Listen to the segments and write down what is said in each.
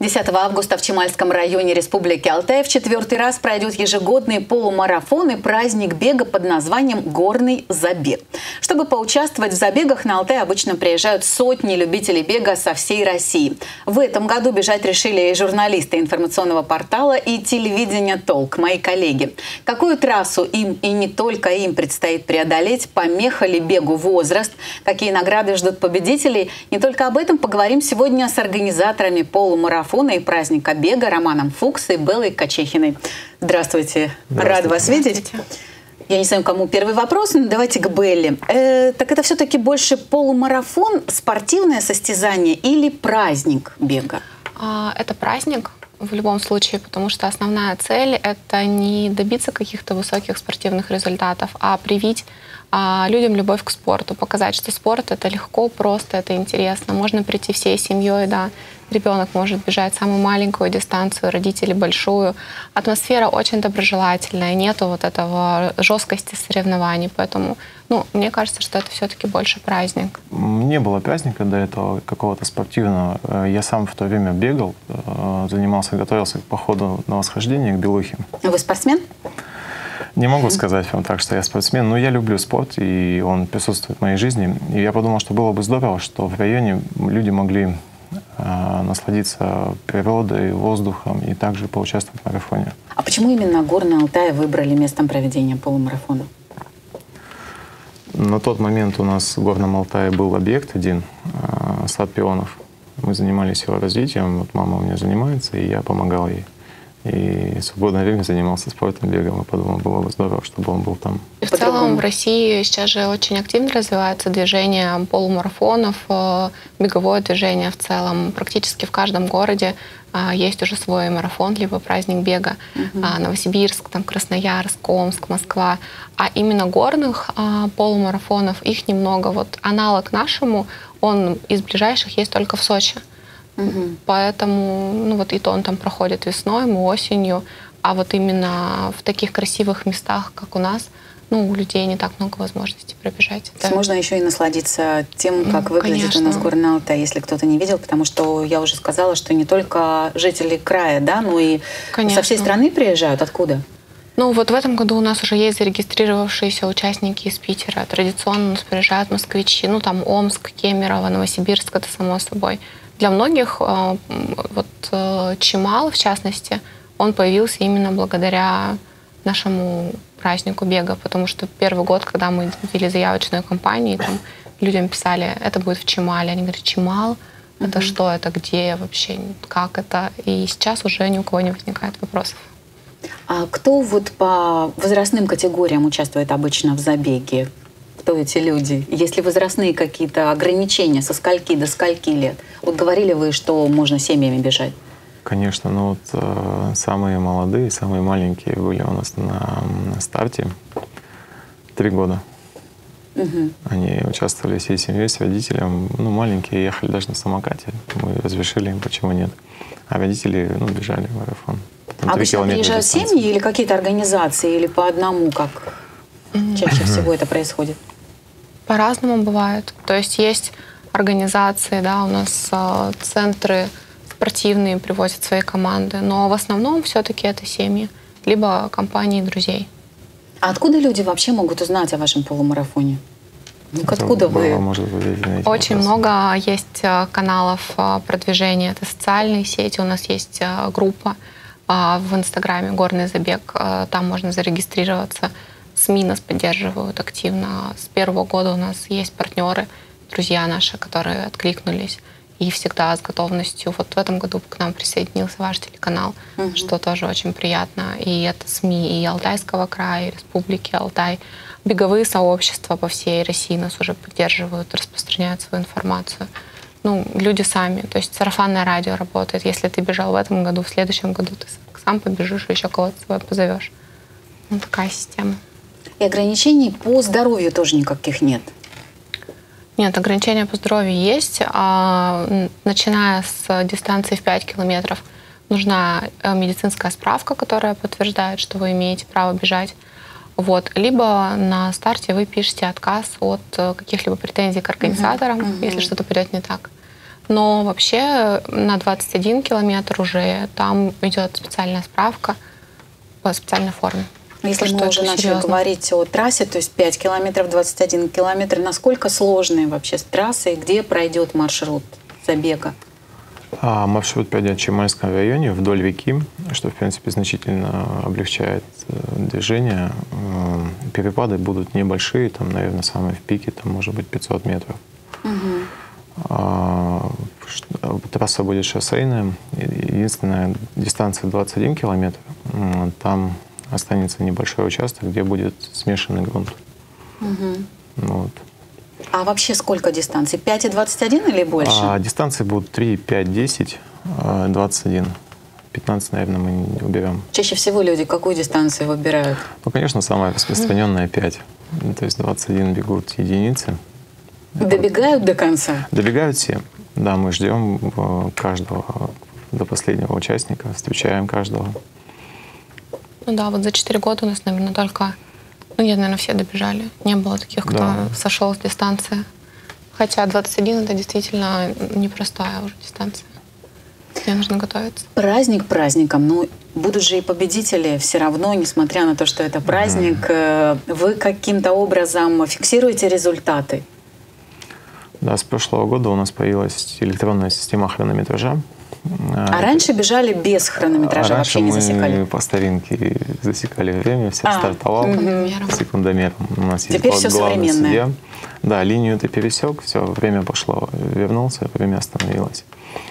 10 августа в Чемальском районе Республики Алтай в 4-й раз пройдет ежегодный полумарафон и праздник бега под названием «Горный забег». Чтобы поучаствовать в забегах, на Алтай обычно приезжают сотни любителей бега со всей России. В этом году бежать решили и журналисты информационного портала и телевидения «ТОЛК», мои коллеги. Какую трассу им и не только им предстоит преодолеть, помеха ли бегу возраст, какие награды ждут победителей, не только об этом поговорим сегодня с организаторами полумарафона и праздника бега Романом Фуксом и Беллой Качехиной. Здравствуйте. Рада вас видеть. Я не знаю, кому первый вопрос, но давайте к Белле. Так это все-таки больше полумарафон, спортивное состязание или праздник бега? Это праздник в любом случае, потому что основная цель – это не добиться каких-то высоких спортивных результатов, а привить людям любовь к спорту, показать, что спорт – это легко, просто, это интересно. Можно прийти всей семьей, да. Ребенок может бежать самую маленькую дистанцию, родители большую. Атмосфера очень доброжелательная, нету вот этого жесткости соревнований, поэтому, мне кажется, что это все-таки больше праздник. Не было праздника до этого какого-то спортивного. Я сам в то время бегал, занимался, готовился к походу на восхождение к Белухе. Вы спортсмен? Не могу сказать вам так, что я спортсмен, но я люблю спорт, и он присутствует в моей жизни. И я подумал, что было бы здорово, что в районе люди могли насладиться природой, воздухом и также поучаствовать в марафоне. А почему именно Горный Алтай выбрали местом проведения полумарафона? На тот момент у нас в Горном Алтае был объект один, сад пионов. Мы занимались его развитием, вот мама у меня занимается, и я помогал ей. И в свободное время занимался спортом, бегом, и подумал, было бы здорово, чтобы он был там. И в целом в России сейчас же очень активно развивается движение полумарафонов, беговое движение в целом. Практически в каждом городе есть уже свой марафон, либо праздник бега. Новосибирск, там, Красноярск, Омск, Москва. А именно горных полумарафонов их немного. Вот аналог нашему, он из ближайших есть только в Сочи. Поэтому, вот и то он там проходит весной, мы осенью, а вот именно в таких красивых местах, как у нас, у людей не так много возможностей пробежать. То есть можно еще и насладиться тем, как выглядит у нас Горный Алтай, если кто-то не видел, потому что я уже сказала, что не только жители края, да, но и со всей страны приезжают. Откуда? Вот в этом году у нас уже есть зарегистрировавшиеся участники из Питера. Традиционно у нас приезжают москвичи, там Омск, Кемерово, Новосибирск, это само собой. Для многих Чемал, в частности, он появился именно благодаря нашему празднику бега, потому что первый год, когда мы ввели заявочную кампанию, людям писали, это будет в Чемале. Они говорят, Чемал, это что, это где вообще, как это? И сейчас уже ни у кого не возникает вопросов. А кто по возрастным категориям участвует обычно в забеге? Кто эти люди? Есть ли возрастные какие-то ограничения, со скольки до скольки лет? Вот говорили вы, что можно семьями бежать? Конечно, самые молодые, самые маленькие были у нас на старте 3 года. Они участвовали всей семьей, с родителем. Маленькие ехали даже на самокате. Мы разрешили им, почему нет. А родители, бежали в марафон. Обычно приезжают семьи или какие-то организации, или по одному как? Чаще всего это происходит? По-разному бывает. То есть организации, у нас центры спортивные привозят свои команды, но в основном все-таки это семьи, либо компании друзей. А откуда люди вообще могут узнать о вашем полумарафоне? Откуда вы? Очень много есть каналов продвижения. Это социальные сети, у нас есть группа в Инстаграме «Горный забег», там можно зарегистрироваться. СМИ нас поддерживают активно. С первого года у нас есть партнеры, друзья наши, которые откликнулись. И всегда с готовностью. Вот в этом году к нам присоединился ваш телеканал, что тоже очень приятно. И это СМИ и Алтайского края, и Республики Алтай. Беговые сообщества по всей России нас уже поддерживают, распространяют свою информацию. Люди сами. То есть сарафанное радио работает. Если ты бежал в этом году, в следующем году ты сам побежишь, еще кого-то с собой позовешь. Такая система. И ограничений по здоровью тоже никаких нет? Нет, ограничения по здоровью есть. Начиная с дистанции в 5 километров нужна медицинская справка, которая подтверждает, что вы имеете право бежать. Либо на старте вы пишете отказ от каких-либо претензий к организаторам, если что-то пойдет не так. Но вообще на 21 километр уже там идет специальная справка по специальной форме. Если мы уже начали говорить о трассе, то есть 5 километров, 21 километр, насколько сложные вообще трассы, где пройдет маршрут забега? Маршрут пройдет в Чемальском районе вдоль реки, что, в принципе, значительно облегчает движение. Перепады будут небольшие, там, наверное, самые в пике, там, может быть, 500 метров. Трасса будет шоссейная. Единственная дистанция 21 километр. Там останется небольшой участок, где будет смешанный грунт. Вот. А вообще сколько дистанций? 5 и 21 или больше? Дистанции будут 3, 5, 10, 21. 15, наверное, мы не уберем. Чаще всего люди какую дистанцию выбирают? Ну, конечно, самая распространенная 5. То есть 21 бегут единицы. Добегают до конца? Добегают все. Да, мы ждем каждого, до последнего участника, встречаем каждого. Ну да, вот за 4 года у нас, наверное, только... Ну, нет, наверное, все добежали. Не было таких, кто сошел с дистанции. Хотя 21 – это действительно непростая уже дистанция. Мне нужно готовиться. Праздник праздником, но будут же и победители все равно, несмотря на то, что это праздник. Вы каким-то образом фиксируете результаты? Да, с прошлого года у нас появилась электронная система хронометража. А раньше бежали без хронометража, вообще не засекали? Мы по старинке засекали время, все стартовал секундомером. У нас теперь есть все современное. Судья. Да, линию ты пересек, все, время пошло, вернулся, время остановилось.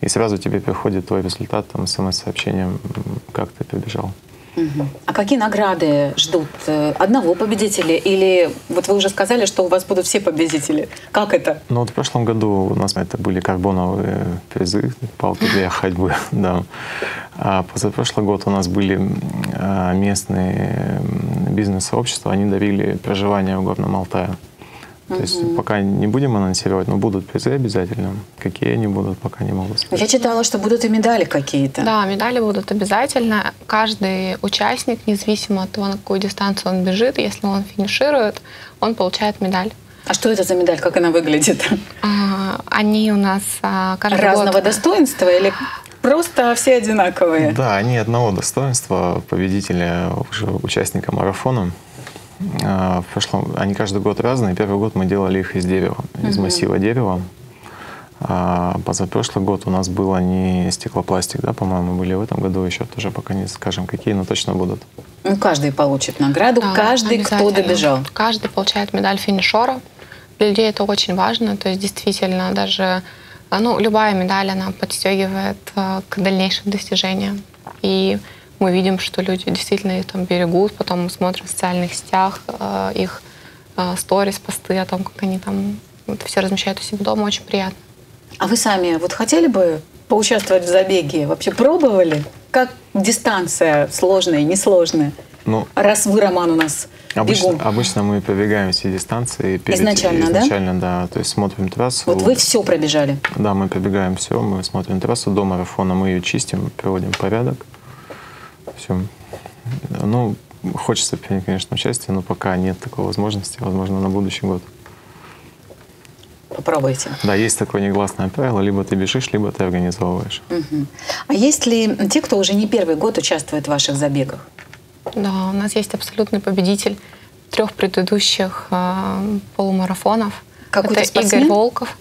И сразу тебе приходит твой результат, там, смс-сообщением, как ты побежал. А какие награды ждут одного победителя? Или вот вы уже сказали, что у вас будут все победители. Как это? Ну вот в прошлом году у нас это были карбоновые призы, палки для ходьбы. Да. А позапрошлый год у нас были местные бизнес-сообщества, они дарили проживание в Горном Алтае. То есть пока не будем анонсировать, но будут призы обязательно. Какие они будут, пока не могу сказать. Я читала, что будут и медали какие-то. Да, медали будут обязательно. Каждый участник, независимо от того, на какую дистанцию он бежит, если он финиширует, он получает медаль. А что это за медаль? Как она выглядит? Они у нас каждый год... Разного достоинства или просто все одинаковые? Да, они одного достоинства победителя, уже участника марафона. В прошлом они каждый год разные. Первый год мы делали их из дерева, из массива дерева. Позапрошлый год у нас было не стеклопластик, да, по-моему, были в этом году еще тоже, пока не скажем какие, но точно будут. Ну, каждый получит награду, да, каждый, кто добежал. Каждый получает медаль финишера. Для людей это очень важно, то есть действительно даже, ну, любая медаль, она подстегивает к дальнейшим достижениям. И мы видим, что люди действительно их там берегут, потом мы смотрим в социальных сетях их сторис, посты о том, как они там вот, все размещают у себя дома, очень приятно. А вы сами вот хотели бы поучаствовать в забеге? Вообще пробовали? Как дистанция сложная, несложная? Ну, раз вы, Роман, у нас бегун. Обычно мы пробегаем все дистанции. Изначально, да? То есть смотрим трассу. Вот вы все пробежали? Да, мы пробегаем все, мы смотрим трассу до марафона, мы ее чистим, приводим в порядок. Все. Ну, хочется принять, конечно, участие, но пока нет такой возможности. Возможно, на будущий год. Попробуйте. Да, есть такое негласное правило. Либо ты бежишь, либо ты организовываешь. А есть ли те, кто уже не первый год участвует в ваших забегах? Да, у нас есть абсолютный победитель 3 предыдущих полумарафонов. Какой-то спортсмен? Это Игорь Волков.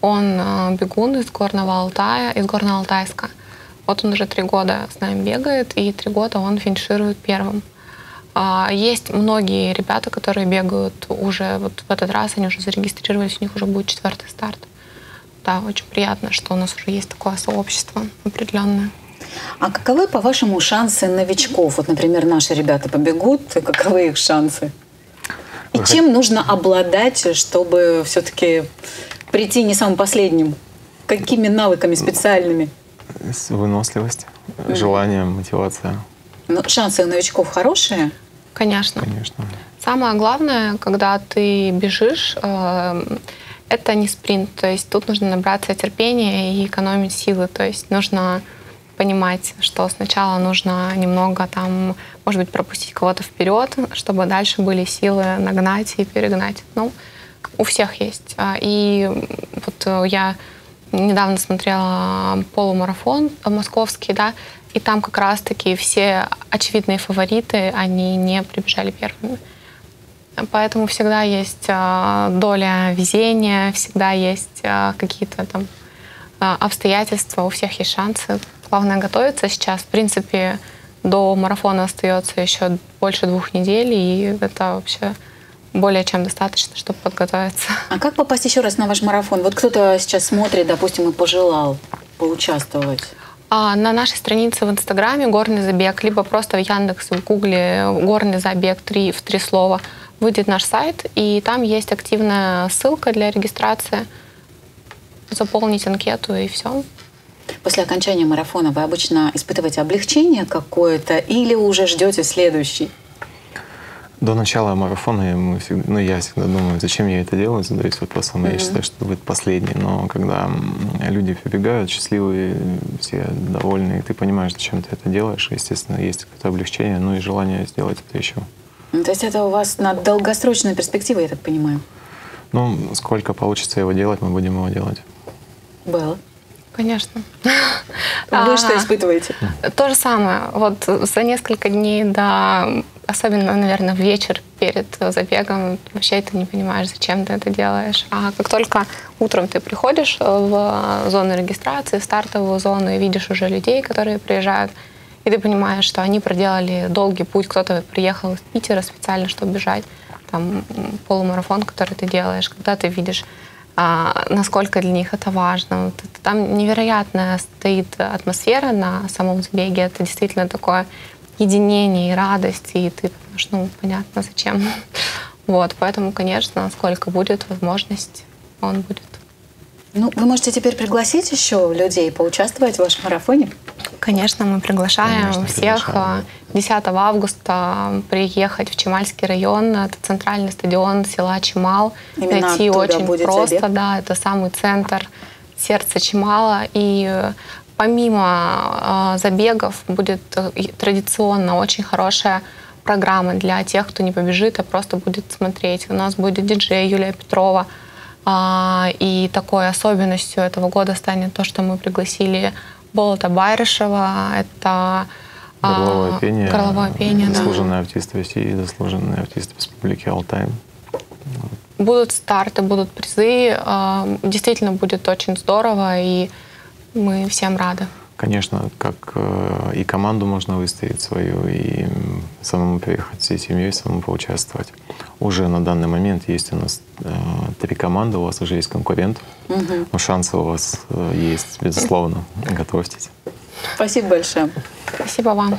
Он бегун из Горного Алтая, из Горно-Алтайска. Вот он уже 3 года с нами бегает, и 3 года он финиширует первым. Есть многие ребята, которые бегают уже вот в этот раз, они уже зарегистрировались, у них уже будет 4-й старт. Да, очень приятно, что у нас уже есть такое сообщество определенное. А каковы, по-вашему, шансы новичков? Вот, например, наши ребята побегут, каковы их шансы? И чем нужно обладать, чтобы все-таки прийти не самым последним? Какими навыками специальными? Выносливость, желание, мотивация. Но шансы у новичков хорошие? Конечно. Конечно. Самое главное, когда ты бежишь, это не спринт. То есть тут нужно набраться терпения и экономить силы. То есть нужно понимать, что сначала нужно немного там, может быть, пропустить кого-то вперед, чтобы дальше были силы нагнать и перегнать. Ну, у всех есть. И вот я недавно смотрела полумарафон московский, да, и там как раз-таки все очевидные фавориты, они не прибежали первыми. Поэтому всегда есть доля везения, всегда есть какие-то там обстоятельства, у всех есть шансы. Главное готовиться сейчас. В принципе, до марафона остается еще больше 2 недель, и это вообще более чем достаточно, чтобы подготовиться. А как попасть еще раз на ваш марафон? Вот кто-то сейчас смотрит, допустим, и пожелал поучаствовать. На нашей странице в Инстаграме «Горный забег», либо просто в Яндексе, в Гугле «Горный забег» в 3 слова выйдет наш сайт, и там есть активная ссылка для регистрации. Заполнить анкету и все. После окончания марафона вы обычно испытываете облегчение какое-то или уже ждете следующий? До начала марафона мы всегда, я всегда думаю, зачем я это делаю, задаюсь вопросом, я считаю, что это будет последний. Но когда люди прибегают, счастливые, все довольны, и ты понимаешь, зачем ты это делаешь, естественно, есть какое-то облегчение, и желание сделать это еще. То есть это у вас на долгосрочную перспективу, я так понимаю? Сколько получится его делать, мы будем его делать. Белла? Конечно. Вы что испытываете? То же самое. Вот за несколько дней до... Особенно, наверное, в вечер перед забегом вообще ты не понимаешь, зачем ты это делаешь. А как только утром ты приходишь в зону регистрации, в стартовую зону, и видишь уже людей, которые приезжают, и ты понимаешь, что они проделали долгий путь. Кто-то приехал из Питера специально, чтобы бежать. Там полумарафон, который ты делаешь, когда ты видишь, насколько для них это важно. Там невероятная стоит атмосфера на самом забеге. Это действительно такое... единение и радость, и ты думаешь, понятно, зачем. Вот, поэтому, конечно, сколько будет возможность, он будет. Вы можете теперь пригласить еще людей поучаствовать в вашем марафоне? Конечно, мы приглашаем всех. 10 августа приехать в Чемальский район, это центральный стадион села Чемал. Найти очень просто, да, это самый центр, сердце Чемала, и... Помимо забегов будет традиционно очень хорошая программа для тех, кто не побежит, а просто будет смотреть. У нас будет диджей Юлия Петрова. И такой особенностью этого года станет то, что мы пригласили Болота Байрышева. Это горловое пение, заслуженный артист России, заслуженный артист Республики Алтай. Будут старты, будут призы. Действительно будет очень здорово, и мы всем рады. Конечно, как и команду можно выставить свою, и самому приехать всей семьей, самому поучаствовать. Уже на данный момент есть у нас 3 команды, у вас уже есть конкурент. Но шансы у вас есть, безусловно. Готовьтесь. Спасибо большое. Спасибо вам.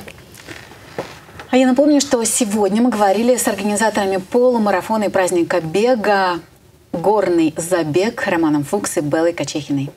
А я напомню, что сегодня мы говорили с организаторами полумарафона и праздника бега «Горный забег» Романом Фукс и Беллой Качехиной.